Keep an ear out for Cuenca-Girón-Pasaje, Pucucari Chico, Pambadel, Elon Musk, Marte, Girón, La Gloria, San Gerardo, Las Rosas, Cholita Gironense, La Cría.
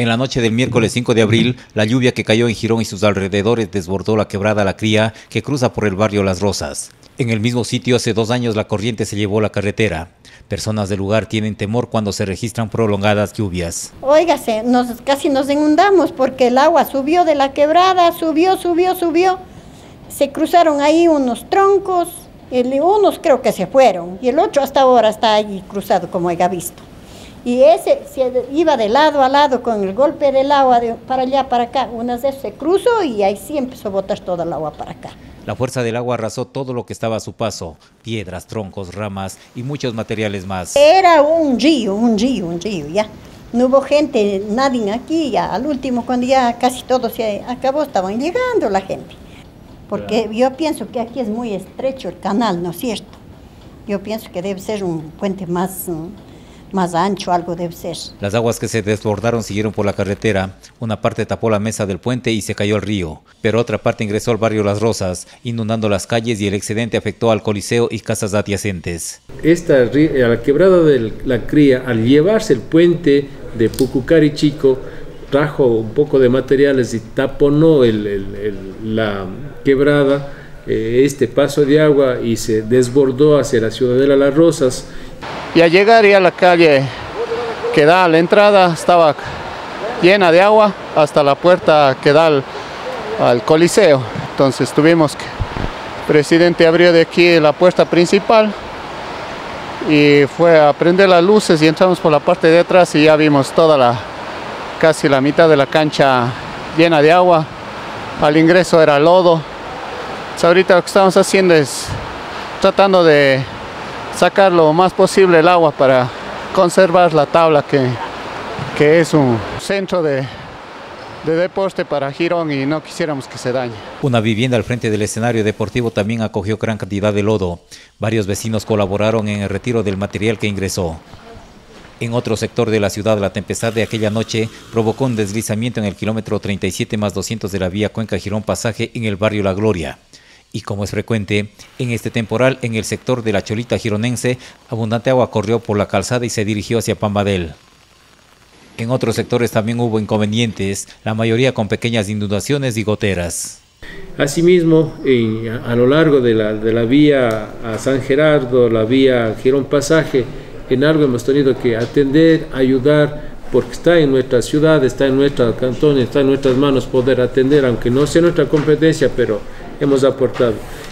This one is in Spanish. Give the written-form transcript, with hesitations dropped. En la noche del miércoles 5 de abril, la lluvia que cayó en Girón y sus alrededores desbordó la quebrada La Cría, que cruza por el barrio Las Rosas. En el mismo sitio, hace 2 años, la corriente se llevó la carretera. Personas del lugar tienen temor cuando se registran prolongadas lluvias. Óigase, casi nos inundamos porque el agua subió de la quebrada, subió. Se cruzaron ahí unos troncos, unos creo que se fueron, y el otro hasta ahora está allí cruzado, como haya visto. Y ese se iba de lado a lado con el golpe del agua para allá, para acá. Unas veces se cruzó y ahí sí empezó a botar toda el agua para acá. La fuerza del agua arrasó todo lo que estaba a su paso. Piedras, troncos, ramas y muchos materiales más. Era un río ya. No hubo gente, nadie aquí ya. Al último, cuando ya casi todo se acabó, estaban llegando la gente. Porque yo pienso que aquí es muy estrecho el canal, ¿no es cierto? Yo pienso que debe ser un puente más ancho, algo debe ser. Las aguas que se desbordaron siguieron por la carretera. Una parte tapó la mesa del puente y se cayó al río, pero otra parte ingresó al barrio Las Rosas, inundando las calles, y el excedente afectó al coliseo y casas adyacentes. La quebrada de La Cría, al llevarse el puente de Pucucari Chico, trajo un poco de materiales y taponó la quebrada, este paso de agua, y se desbordó hacia la ciudadela Las Rosas. Y al llegar ya la calle que da a la entrada estaba llena de agua hasta la puerta que da al coliseo. Entonces tuvimos que, el presidente abrió de aquí la puerta principal y fue a prender las luces, y entramos por la parte de atrás y ya vimos toda casi la mitad de la cancha llena de agua. Al ingreso era lodo. Entonces ahorita lo que estamos haciendo es tratando de sacar lo más posible el agua para conservar la tabla, que es un centro de deporte para Girón y no quisiéramos que se dañe. Una vivienda al frente del escenario deportivo también acogió gran cantidad de lodo. Varios vecinos colaboraron en el retiro del material que ingresó. En otro sector de la ciudad, la tempestad de aquella noche provocó un deslizamiento en el kilómetro 37+200 de la vía Cuenca-Girón-Pasaje en el barrio La Gloria. Y como es frecuente, en este temporal, en el sector de la Cholita Gironense, abundante agua corrió por la calzada y se dirigió hacia Pambadel. En otros sectores también hubo inconvenientes, la mayoría con pequeñas inundaciones y goteras. Asimismo, a lo largo de la vía a San Gerardo, la vía Girón-Pasaje, en algo hemos tenido que atender, ayudar, porque está en nuestra ciudad, está en nuestros cantones, está en nuestras manos poder atender, aunque no sea nuestra competencia, pero hemos aportado.